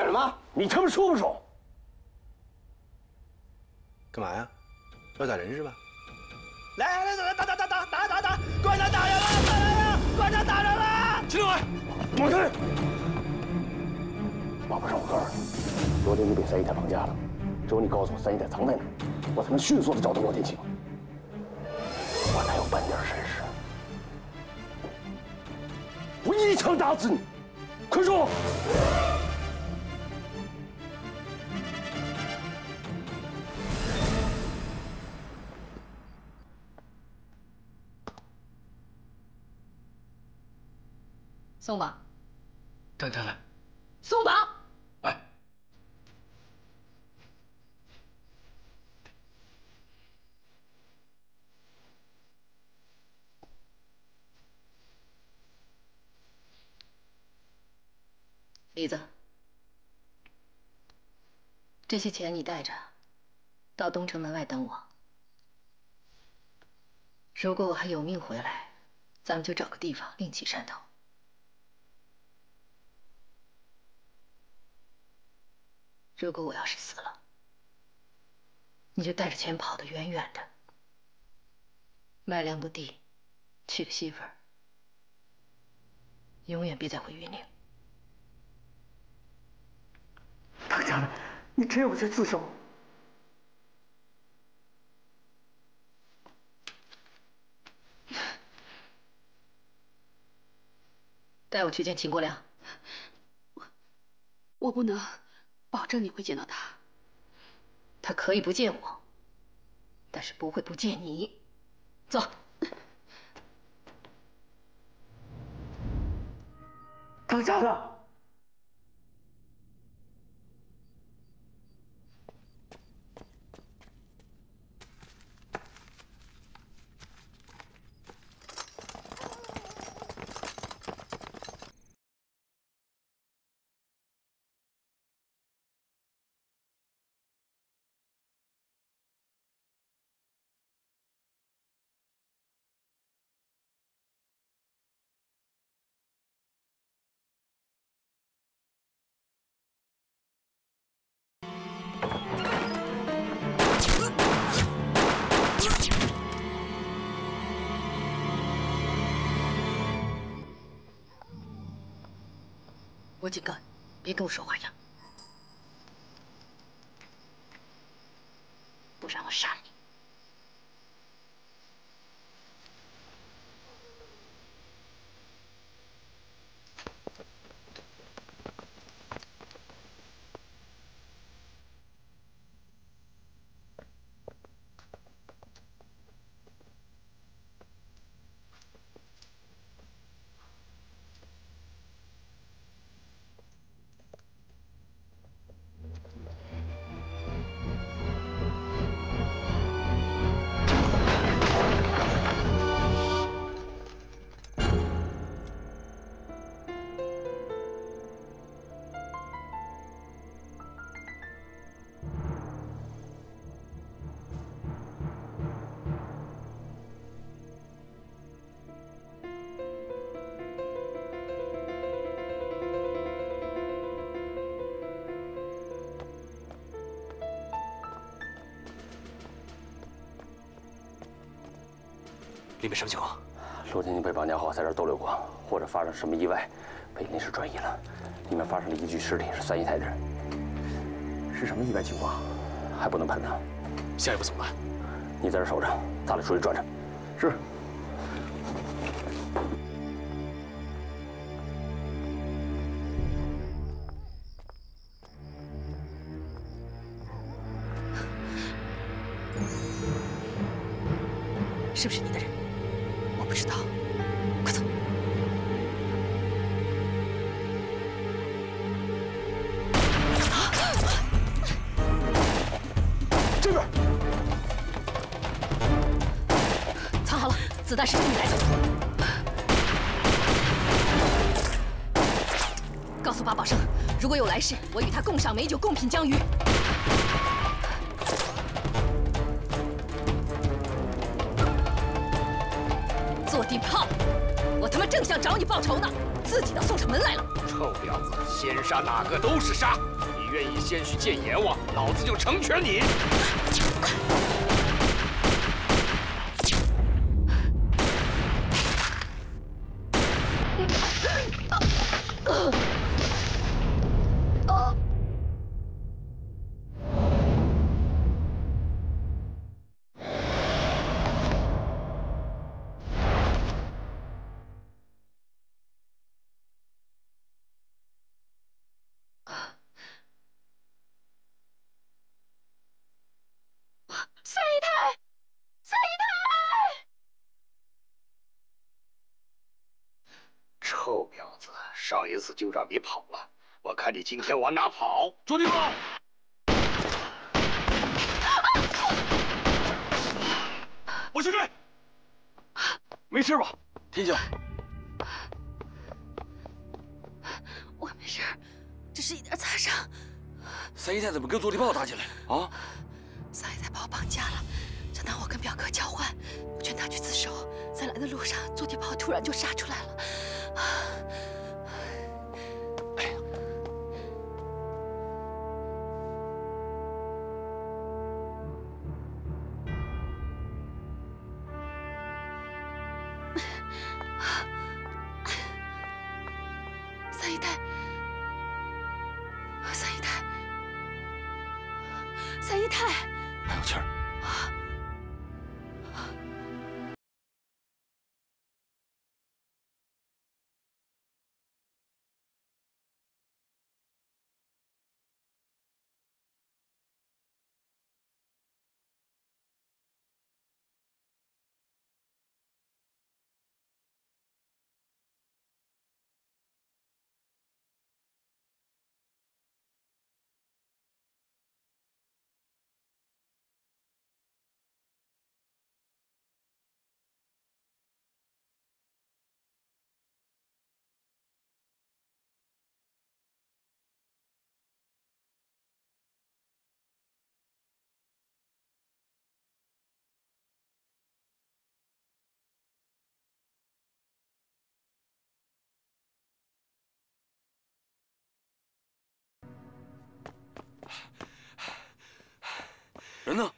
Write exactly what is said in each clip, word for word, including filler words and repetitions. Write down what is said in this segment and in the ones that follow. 干什么？你他妈说不说？干嘛呀？要打人是吧？来来来，打打打打打打打！馆长打人了！打人了！馆长打人了！秦政委，马队，马部长，我告诉你，昨天你被三姨太绑架了，只有你告诉我三姨太藏在哪，我才能迅速的找到罗天晴。我哪有半点闪失？我一枪打死你！快说！ 松绑！等等等，松绑！哎，李子，这些钱你带着，到东城门外等我。如果我还有命回来，咱们就找个地方另起山头。 如果我要是死了，你就带着钱跑得远远的，卖两亩地，娶个媳妇儿，永远别再回榆林。大家，你真有心自首？带我去见秦国良。我，我不能。 保证你会见到他。他可以不见我，但是不会不见你。走。当家的。我警告你，别跟我耍花样，不然我杀了你！里面什么情况？罗天晴被绑架后在这逗留过，或者发生什么意外，被临时转移了。里面发现了一具尸体，是三姨太的人。是什么意外情况？还不能判断。下一步怎么办？你在这守着，咱俩出去转转。是。 我与他共赏美酒，共品江鱼。 坐地炮。我他妈正想找你报仇呢，自己都送上门来了。臭婊子，先杀哪个都是杀。你愿意先去见阎王，老子就成全你。上一次就让你跑了，我看你今天往哪跑！捉地包！我去追！没事吧，天秀？我没事，只是一点擦伤。三姨太怎么跟捉地包打起来啊？三姨太把我绑架了，想拿我跟表哥交换，我劝她去自首。在来的路上，捉地包突然就杀出来了。 三姨太，三姨太，三姨太，还有气儿。 人呢？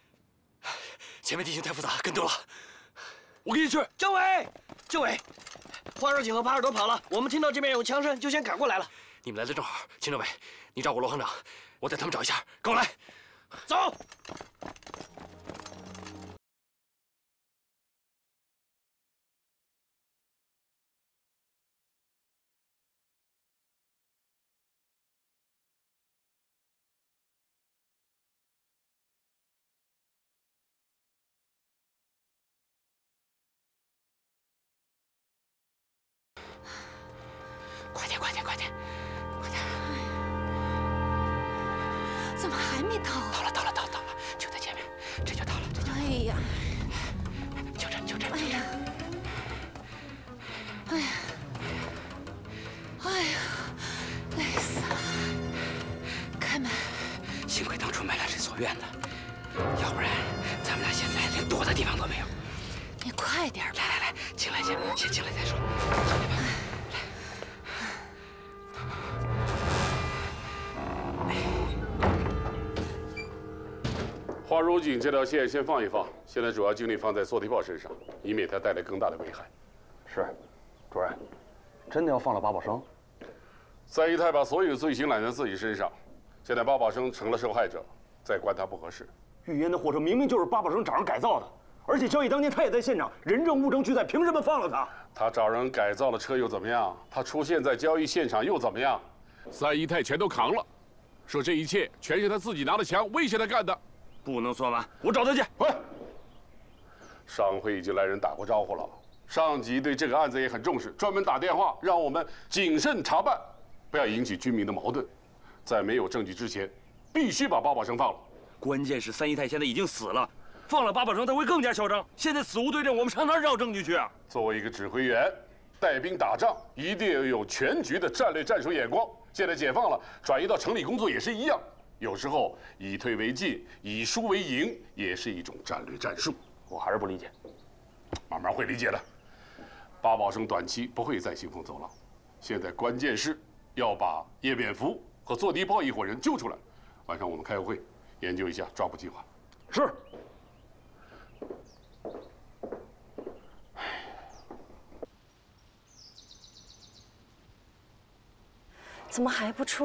前面地形太复杂，跟丢了。我跟你去。政委，政委，花少景和帕尔多跑了，我们听到这边有枪声，就先赶过来了。你们来的正好，秦政委，你照顾罗行长，我带他们找一下。跟我来，走。 快点，快点，快点，快点！怎么还没到啊？到了，到了，到到了，就在前面，这就到了，这就。哎呀！就这，就这，就这。哎呀！哎呀！累死了！开门！幸亏当初买了这所院子，要不然咱们俩现在连躲的地方都没有。你快点吧！来来来，进来先，先进来再说。进来吧。 花如锦这条线先放一放，现在主要精力放在坐地豹身上，以免他带来更大的危害。是，主任，真的要放了八宝生？三姨太把所有罪行揽在自己身上，现在八宝生成了受害者，再关他不合适。预言的火车明明就是八宝生找人改造的，而且交易当天他也在现场，人证物证俱在，凭什么放了他？他找人改造了车又怎么样？他出现在交易现场又怎么样？三姨太全都扛了，说这一切全是他自己拿着枪威胁他干的。 不能算完，我找他去。喂，上回已经来人打过招呼了，上级对这个案子也很重视，专门打电话让我们谨慎查办，不要引起军民的矛盾。在没有证据之前，必须把八宝生放了。关键是三姨太现在已经死了，放了八宝生他会更加嚣张。现在死无对证，我们上哪找证据去啊？作为一个指挥员，带兵打仗一定要有全局的战略战术眼光。现在解放了，转移到城里工作也是一样。 有时候以退为进，以输为赢，也是一种战略战术。我还是不理解，慢慢会理解的。八宝生短期不会再兴风作浪，现在关键是要把叶蝙蝠和坐地炮一伙人救出来。晚上我们开个会，研究一下抓捕计划。是。怎么还不出？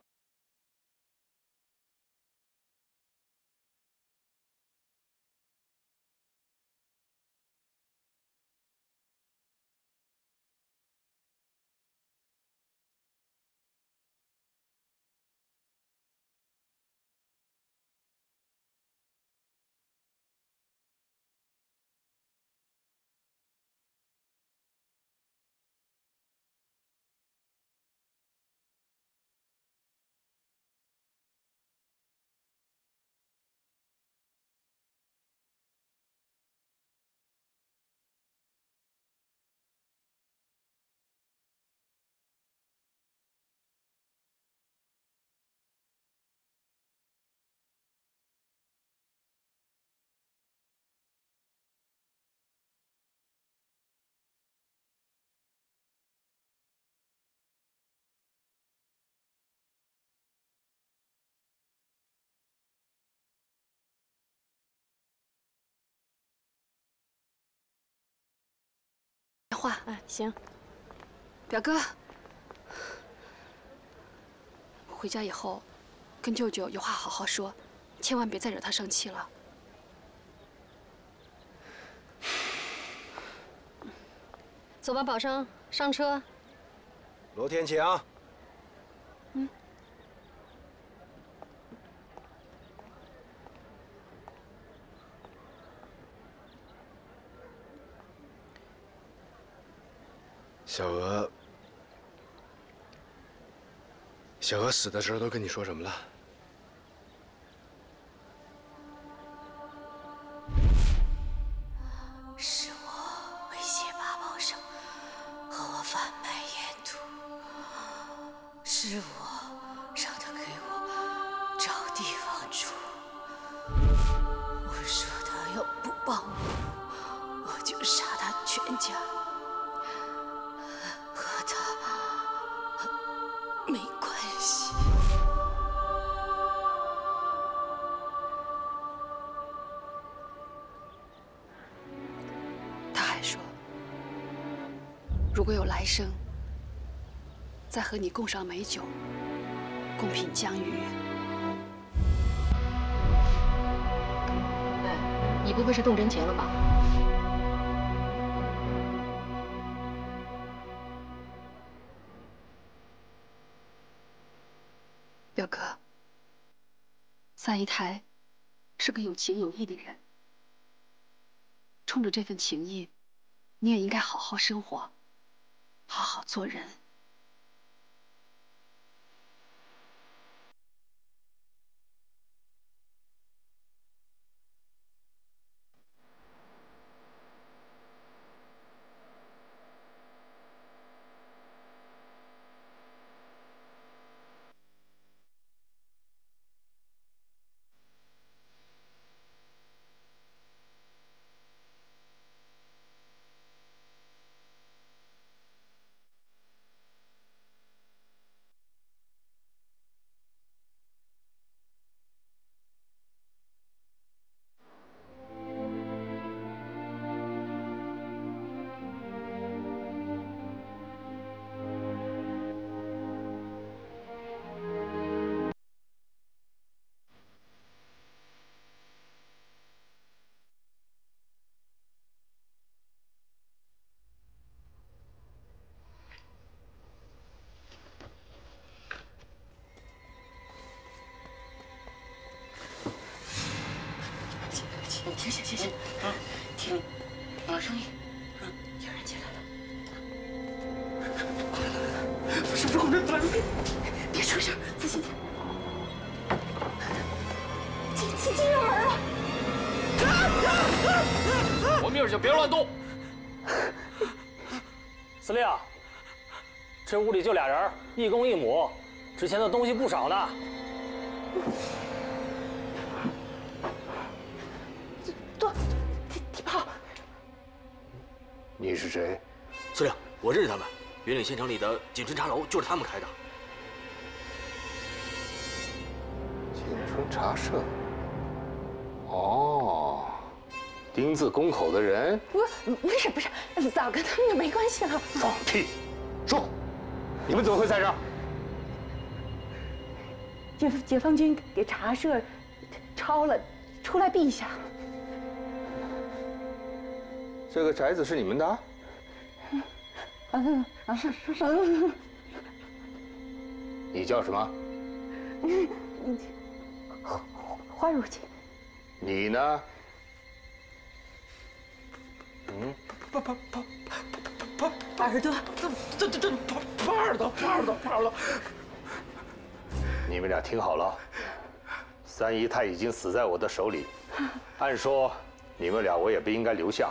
话哎，行，表哥，回家以后跟舅舅有话好好说，千万别再惹他生气了。走吧，宝生，上车。罗天晴。嗯。小娥，小娥死的时候都跟你说什么了？是我威胁八宝生和我贩卖烟毒，是我让他给我找地方住。我说他要不帮我，我就杀他全家。 如果有来生，再和你共赏美酒，共品江鱼。哎，你不会是动真情了吧？表哥，三姨台是个有情有义的人，冲着这份情谊，你也应该好好生活。 好好做人。停下，停下，啊，停！有声音，嗯，有人进来了。快来来来，不是不是，我们来，别别出声，仔细点。进进进入门了！我命儿就别乱动。司令，这屋里就俩人，一公一母，之前的东西不少呢。 你是谁？司令，我认识他们，云岭县城里的景春茶楼就是他们开的。景春茶社，哦，丁字宫口的人？不，不是不是，早跟他们就没关系了。放屁！说，你们怎么会在这儿？解解放军给茶社抄了，出来避一下。 这个宅子是你们的？啊啊是是是。你叫什么？花花如锦。你呢？嗯，八八八八八耳朵，这这这八八耳朵，八耳朵，八耳朵。你们俩听好了，三姨太已经死在我的手里，按说你们俩我也不应该留下。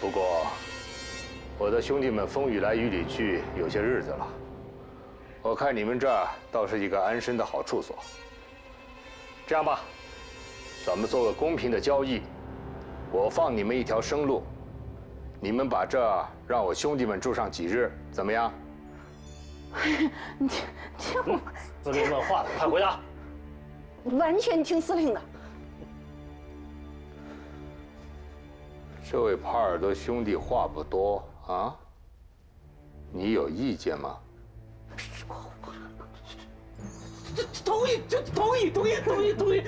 不过，我的兄弟们风雨来雨里去，有些日子了。我看你们这儿倒是一个安身的好处所。这样吧，咱们做个公平的交易，我放你们一条生路，你们把这儿让我兄弟们住上几日，怎么样？你这我司令问话了，快回答！完全听司令的。 这位耙耳朵兄弟话不多啊，你有意见吗？说话，同意，同意，同意，同意，同意。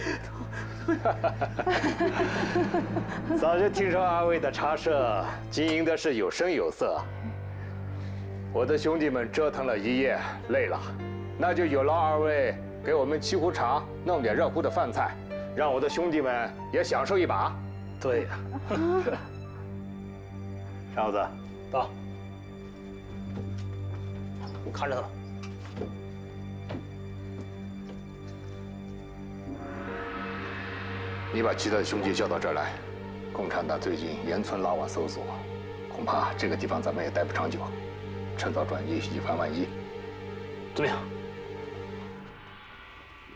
早就听说阿威的茶社经营的是有声有色，我的兄弟们折腾了一夜，累了，那就有劳二位给我们沏壶茶，弄点热乎的饭菜，让我的兄弟们也享受一把。 对呀、啊，傻子，到，我看着他。你把其他的兄弟叫到这儿来。共产党最近沿村拉网搜索，恐怕这个地方咱们也待不长久，趁早转移，以防万一。遵命。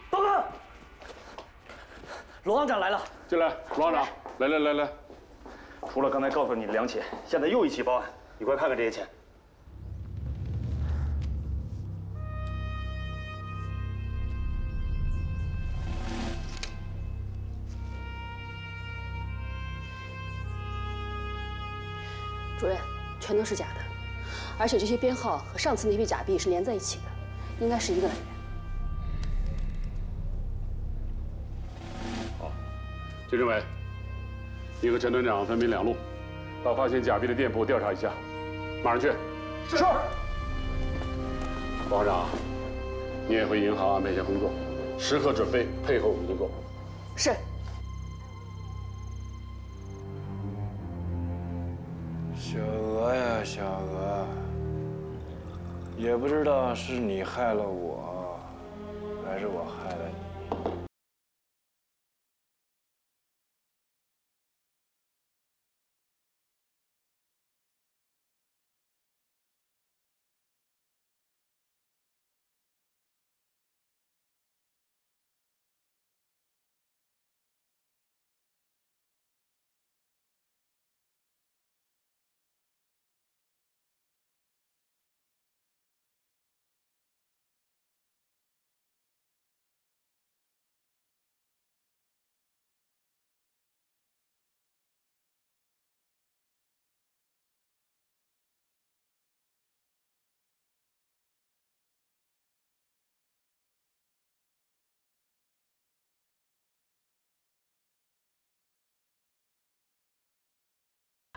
报告，罗行长来了。进来，罗行长。 来来来来，除了刚才告诉你的两起，现在又一起报案，你快看看这些钱。主任，全都是假的，而且这些编号和上次那批假币是连在一起的，应该是一个来源。 好，金政委。 你和陈团长分兵两路，到发现假币的店铺调查一下，马上去。是。王行长，你也回银行安排一下工作，时刻准备配合我们工作。是。小娥呀，小娥，也不知道是你害了我，还是我害了你。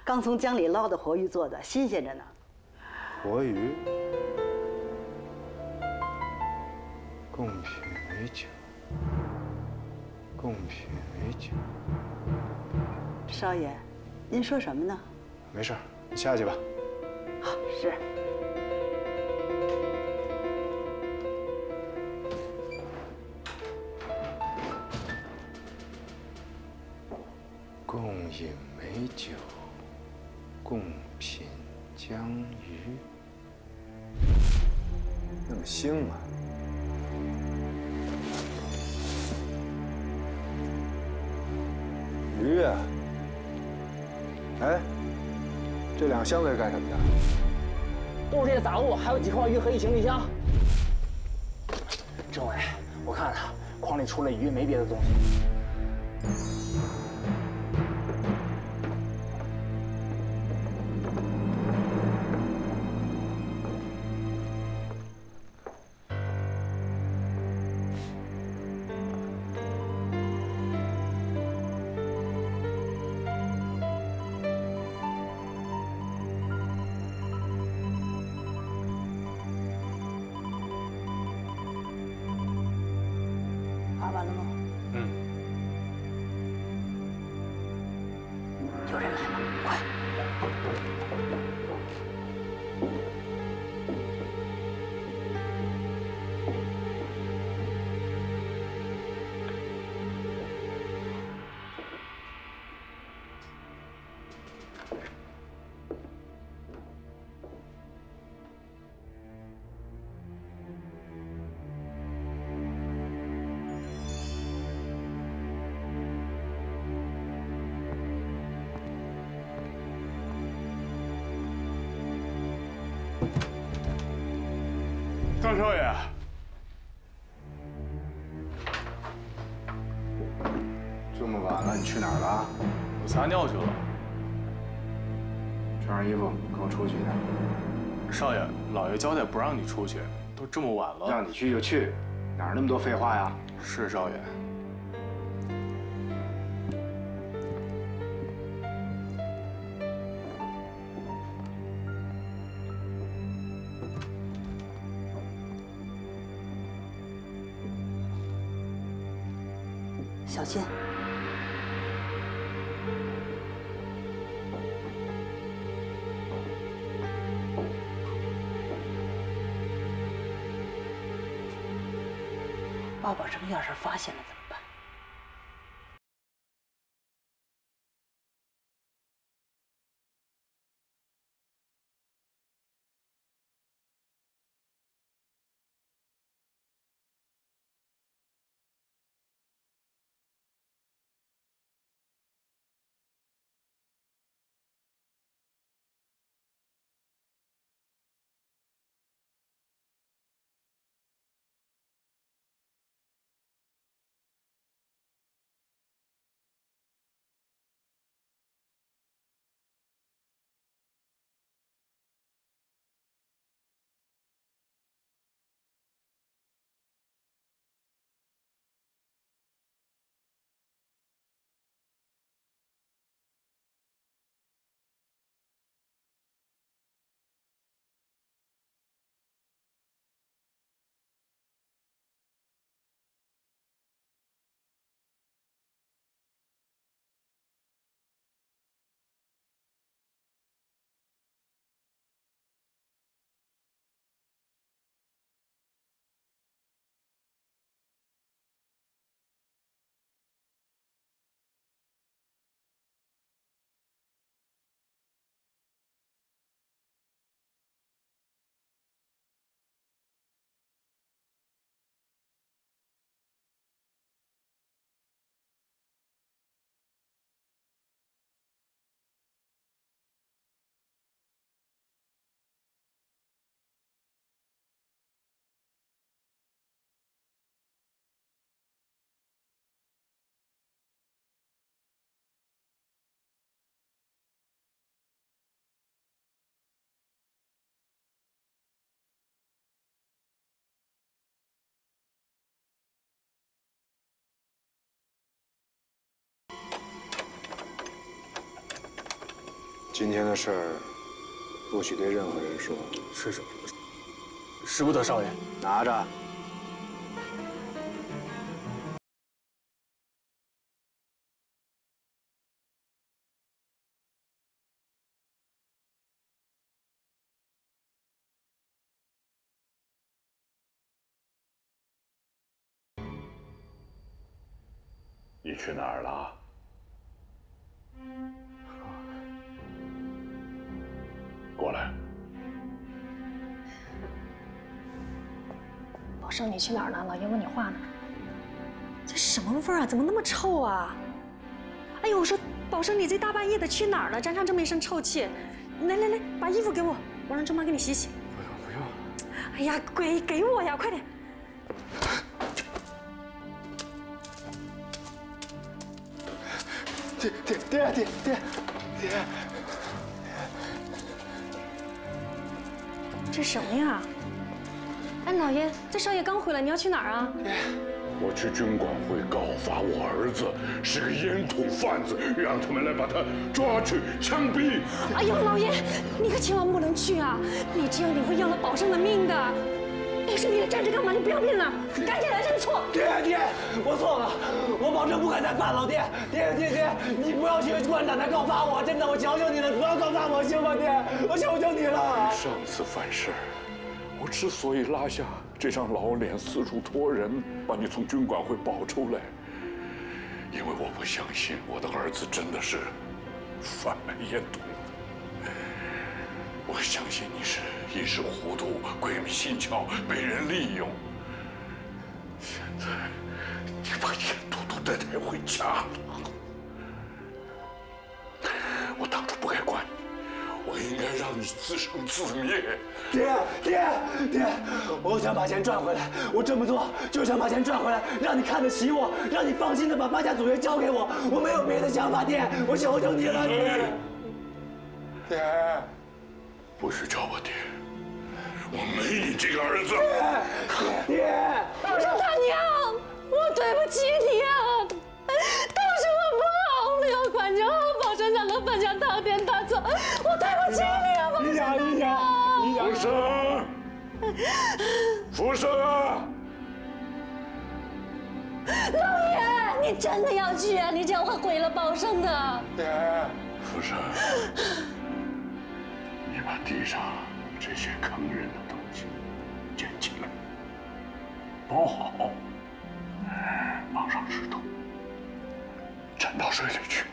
刚从江里捞的活鱼做的，新鲜着呢。活鱼，贡品美酒，贡品美酒。少爷，您说什么呢？没事，你下去吧。好，是。共饮美酒。 贡品江鱼，那么腥吗？鱼啊！哎，这两箱子是干什么的？都是这些杂物，还有几块鱼和一行李箱。政委，我看看，筐里除了鱼没别的东西。 张少爷，这么晚了，你去哪儿了？我撒尿去了。穿上衣服，跟我出去一趟。少爷，老爷交代不让你出去，都这么晚了。让你去就去，哪那么多废话呀？是少爷。小心！爸爸这个钥匙发现了怎么办？今天的事儿，不许对任何人说。是是，使不得，少爷。拿着。 你去哪儿了？ 过来，老盛，你去哪儿了？老爷问你话呢。这什么味儿啊？怎么那么臭啊？哎呦，我说老盛，你这大半夜的去哪儿了？沾上这么一身臭气，来来来，把衣服给我，我让张妈给你洗洗。不用不用。哎呀，给给我呀，快点！爹爹爹爹爹爹！这什么呀？哎，老爷，这少爷刚回来，你要去哪儿啊？ 我去军管会告发我儿子是个烟筒贩子，让他们来把他抓去枪毙。哎呦，老爷，你可千万不能去啊！你这样你会要了宝生的命的。别说你还站着干嘛？你不要命了！赶紧来认错！爹爹，我错了，我保证不敢再犯了。爹爹爹爹，你不要去官长那告发我，真的，我求求你了，不要告发我行吗？爹，我求求你了。上次犯事。 我之所以拉下这张老脸，四处托人把你从军管会保出来，因为我不相信我的儿子真的是贩卖烟毒。我相信你是一时糊涂、鬼迷心窍，被人利用。现在你把烟毒都带带回家了，我当初不该管你。 我应该让你自生自灭。爹爹爹，我想把钱赚回来，我这么做就想把钱赚回来，让你看得起我，让你放心的把八家祖业交给我，我没有别的想法，爹，我求求你了，爹。爹，不许叫我爹，我没你这个儿子。爹，爹，都是他娘，我对不起你啊，都是我不好，没有管教好宝生长的本家滔天大错。 我对不起你啊，福生啊！福生，福生啊！老爷，你真的要去啊？你这样会毁了宝生的。爹，福生，你把地上这些坑人的东西捡起来，包好，绑上石头，沉到水里去。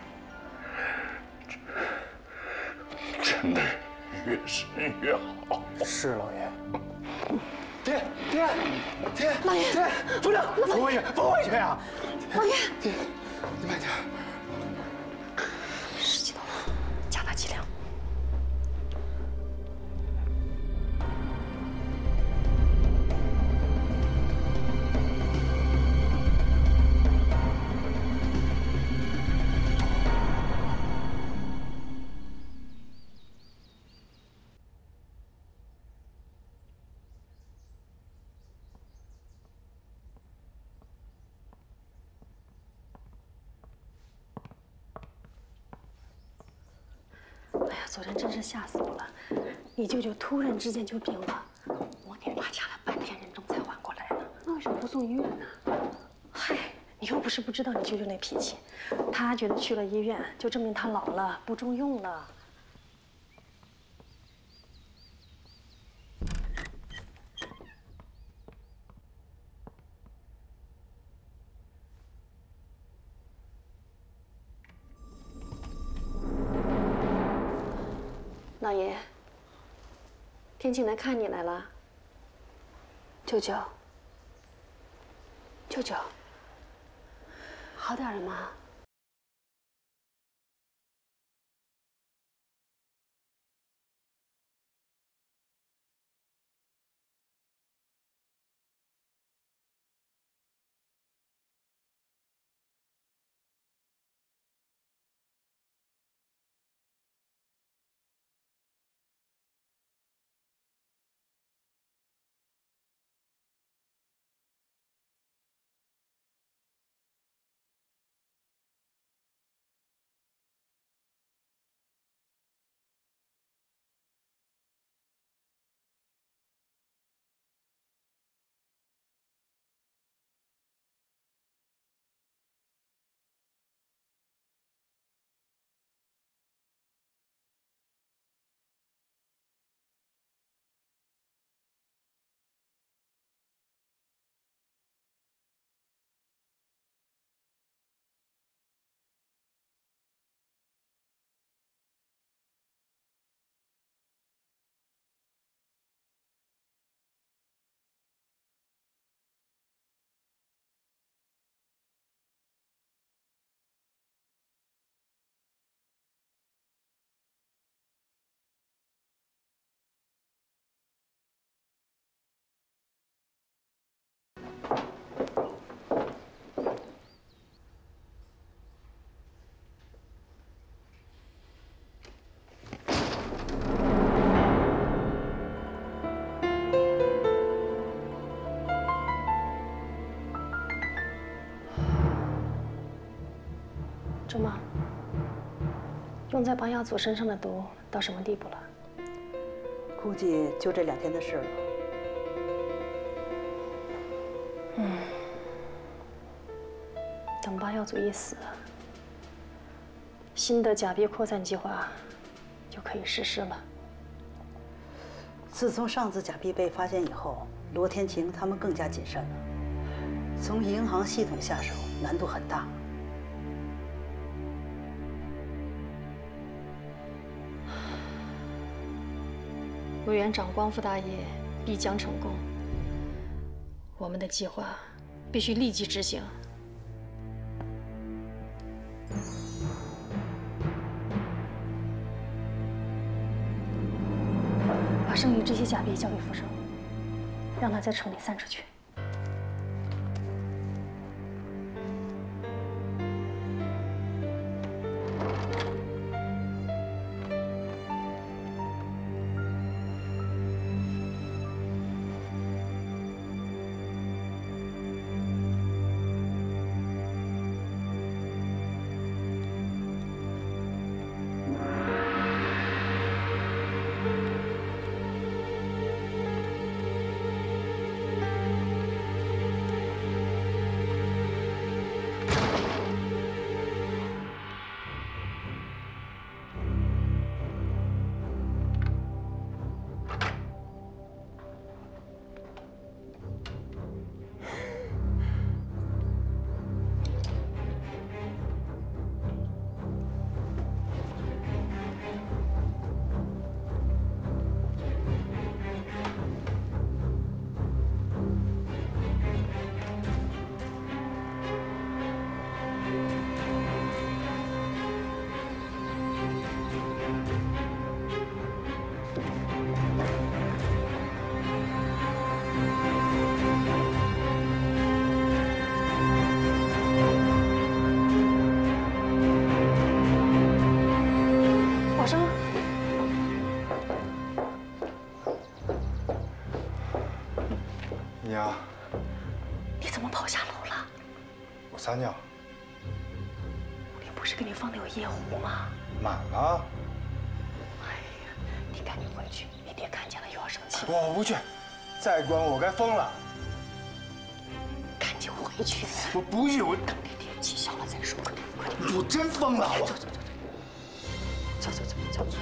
沉得越深越好。是老爷。爹爹爹，老爷，爹，扶着，扶回去，扶回去啊！老爷，爹，你慢点。十几头，加大剂量。昨天真是吓死我了！你舅舅突然之间就病了，我给他掐了半天人中才缓过来呢。那为什么不送医院呢？嗨，你又不是不知道你舅舅那脾气，他觉得去了医院就证明他老了，不中用了。老爷，天庆来看你来了。舅舅，舅舅，好点了吗？周妈，用在帮耀祖身上的毒到什么地步了？估计就这两天的事了。嗯，等帮耀祖一死，新的假币扩散计划就可以实施了。自从上次假币被发现以后，罗天晴他们更加谨慎了。 从银行系统下手难度很大。委员长光复大业必将成功，我们的计划必须立即执行。把剩余这些假币交给福生，让他在城里散出去。 撒尿，你不是给你放的有夜壶吗？满了。哎呀，你赶紧回去，你爹看见了又要生气。我不去，再管我该疯了。赶紧回去。我不去，我等你爹气消了再说。快点，快点！我真疯了，我。走走走走，走走走走走。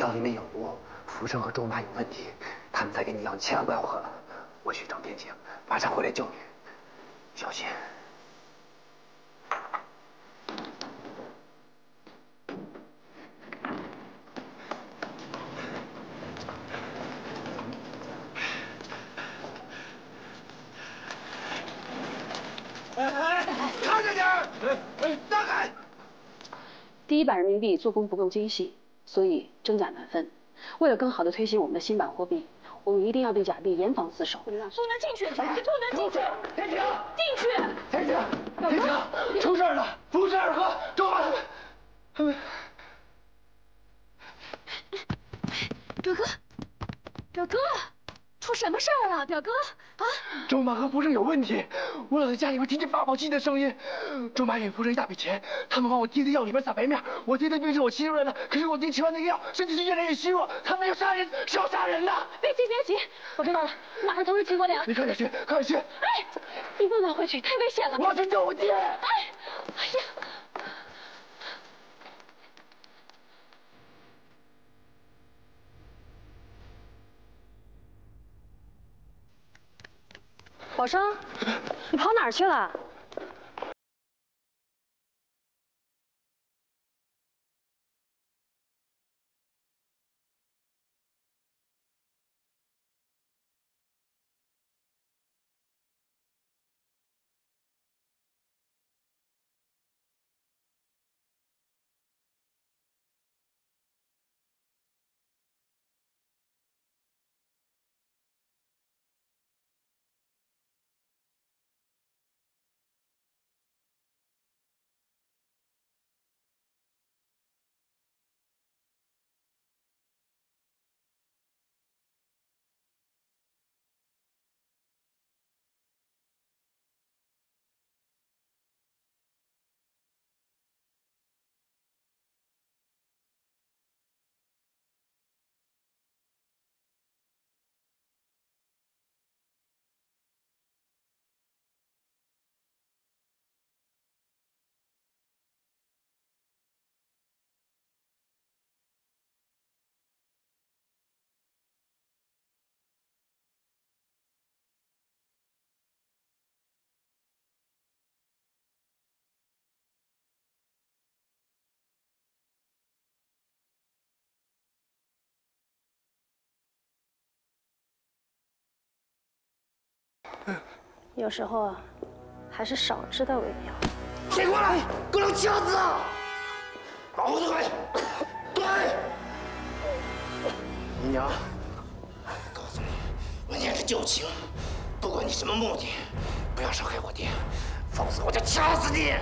药里面有毒，福生和周妈有问题，他们再给你药，千万不要喝了。我去找边晴，马上回来救你，小心。 第一版人民币做工不够精细，所以真假难分。为了更好的推行我们的新版货币，我们一定要对假币严防自守。不能进去，不能进去！天晴，进去！天晴，天晴，出事了！不是二哥，周妈他们。表哥，表哥，出什么事儿了？表哥啊！周妈和福生有问题，我老在家里边听见发报机的声音。 周妈给福生一大笔钱，他们往我爹的药里边撒白面。我爹的病是我切出来的，可是我爹吃完那个药，身体是越来越虚弱。他们要杀人，是要杀人的。别急，别急，我知道了，马上通知秦国良。你快点去，快点去！哎，你不能回去，太危险了。我要去救我爹。哎，哎呀！宝生，你跑哪儿去了？ 有时候啊，还是少知道为妙。谁过来？给我掐死啊！把胡子滚！滚！姨娘，我告诉你，我念着旧情，不管你什么目的，不要伤害我爹，否则我就掐死你！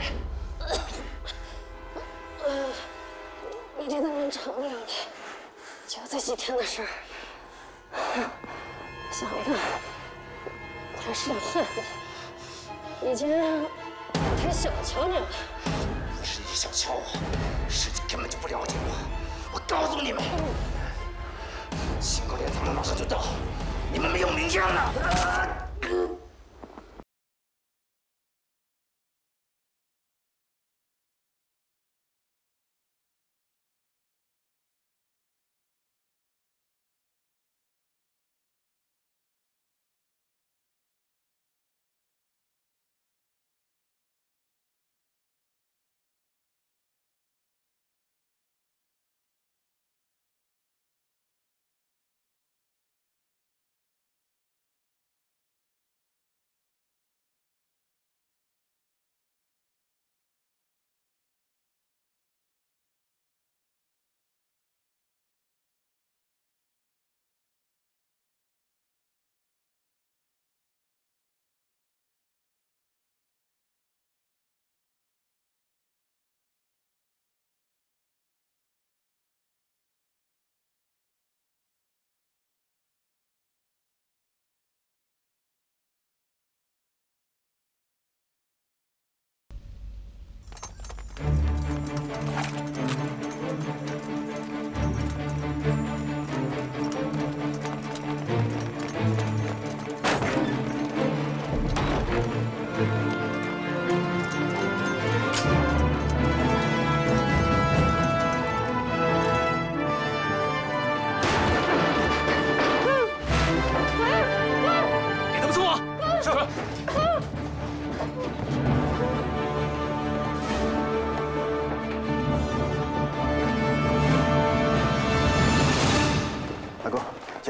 你这都闷成那样了，就这几天的事儿，想的。 还是点恨，已经太小瞧你了。不是你小瞧我，是你根本就不了解我。我告诉你们，新高点咱们马上就到，你们没有明天了。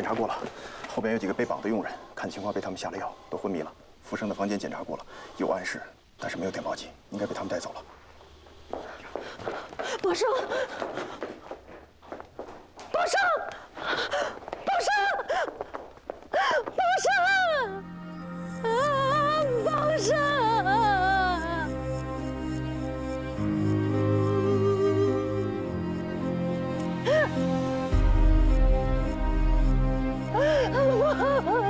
查过了，后边有几个被绑的佣人，看情况被他们下了药，都昏迷了。福生的房间检查过了，有暗示，但是没有电报机，应该被他们带走了。宝生，宝生，宝生，宝生，啊，宝生。 不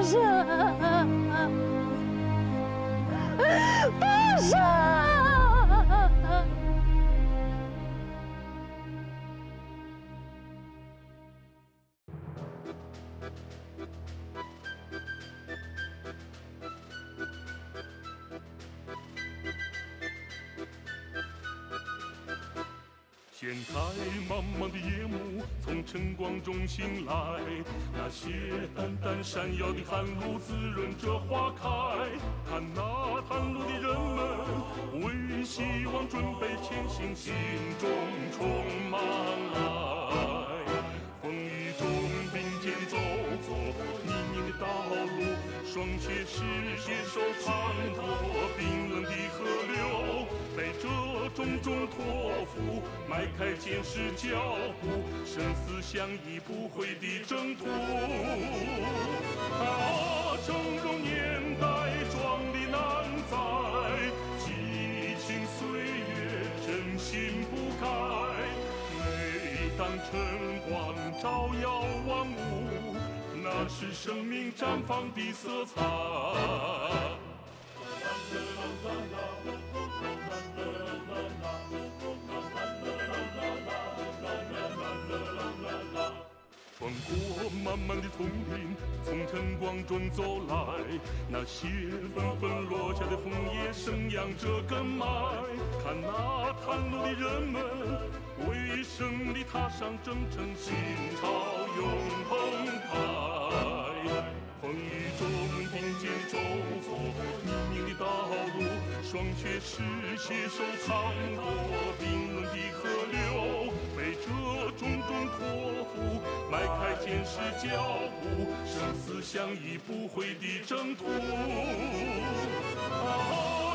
是，不是。掀开茫茫的夜幕，从晨光中醒来。那些淡淡闪耀的寒露，滋润着花开。看那探路的人们，为希望准备前行，心中充满爱。风雨中并肩走过泥泞的道路，霜雪是携手淌过冰冷的河流，被这。 重重托付，迈开坚实脚步，生死相依不悔的征途。啊，峥嵘年代，壮丽难再，激情岁月，真心不改。每当晨光照耀万物，那是生命绽放的色彩。 穿过漫漫的丛林，从晨光中走来。那些纷纷落下的红叶，生养着根脉。看那探路的人们，为胜利踏上征程，心潮涌澎湃。风雨中并肩走过泥泞的道路，霜雪是携手趟过冰冷的河流，被这重重托付。 迈开坚实脚步，生死相依不悔的征途。啊，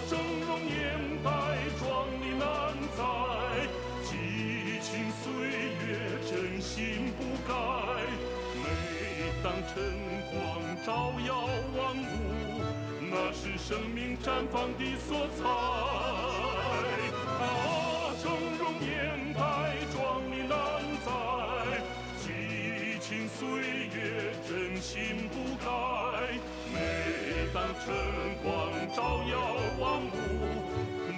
峥嵘年代，壮丽难再，激情岁月，真心不改。每当晨光照耀万物，那是生命绽放的色彩。啊，峥嵘年代，壮丽难再。 岁月真心不改，每当晨光照耀万物，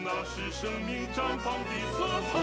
那是生命绽放的色彩。